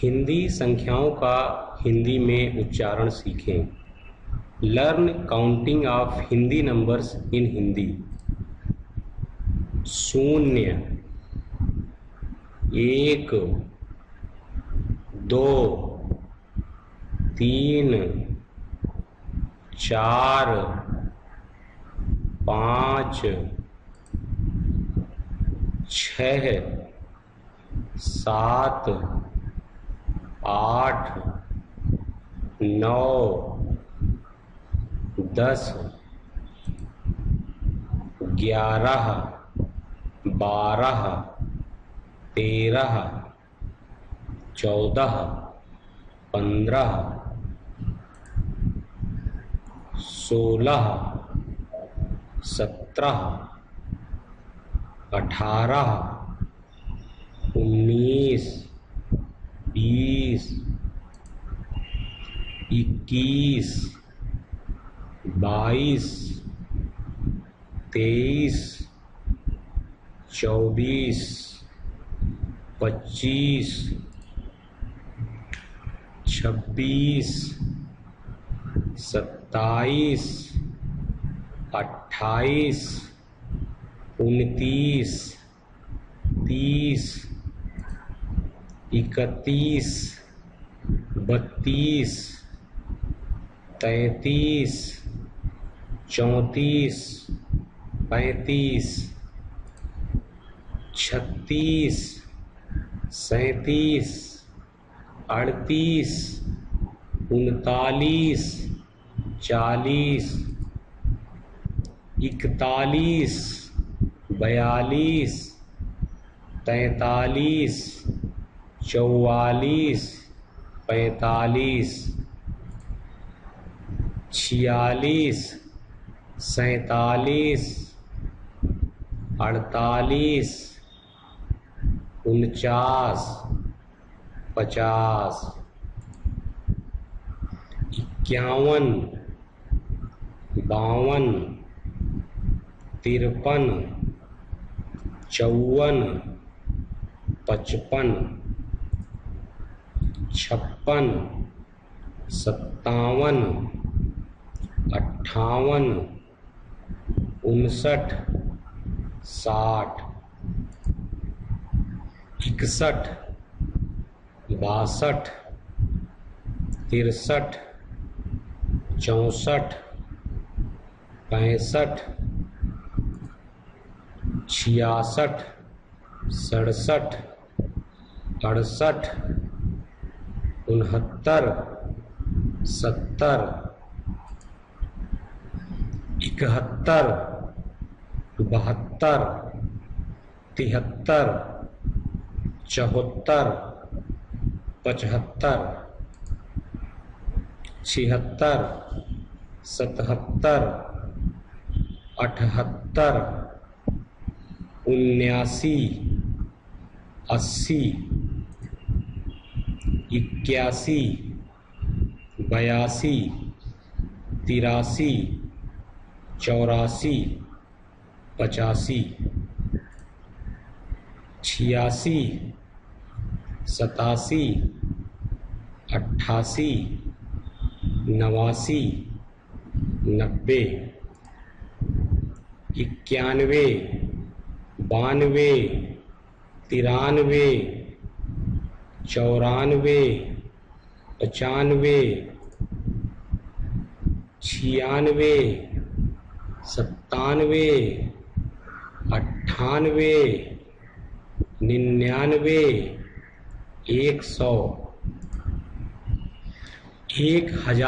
हिंदी संख्याओं का हिंदी में उच्चारण सीखें। Learn counting of Hindi numbers in Hindi. 0, 1, 2, 3, 4, 5, 6, 7, 8, 9, 10, 11, 12, 13, 14, 15, 16, 17, 18, 19, 20, 21, 22, 23, 24, 25, 26, 27, 28, 29, 30, 31, 32, 33, 34, 35, 36, 37, 38, 39, 40, 41, 42, 43, 44, 45, 46, 47, 48, 49, 50, 51, 52, 53, 54, 55, 56, 57, 58, 59, 60, 61, 62, 63, 64, 65, 66, 67, 68, 69, 70, 71, 72, 73, 74, 75, 76, 77, 78, 79, 80, 81, 82, 83, 84, 85, 86, 87, 88, 89, 90, 91, 92, 93, 94, 95, 96, 97, 98, 99, 100, 1000,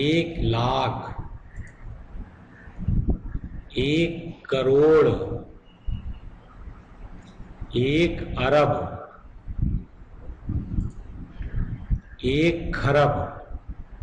1 lakh, 1 crore, 1 अरब, 1 खरब,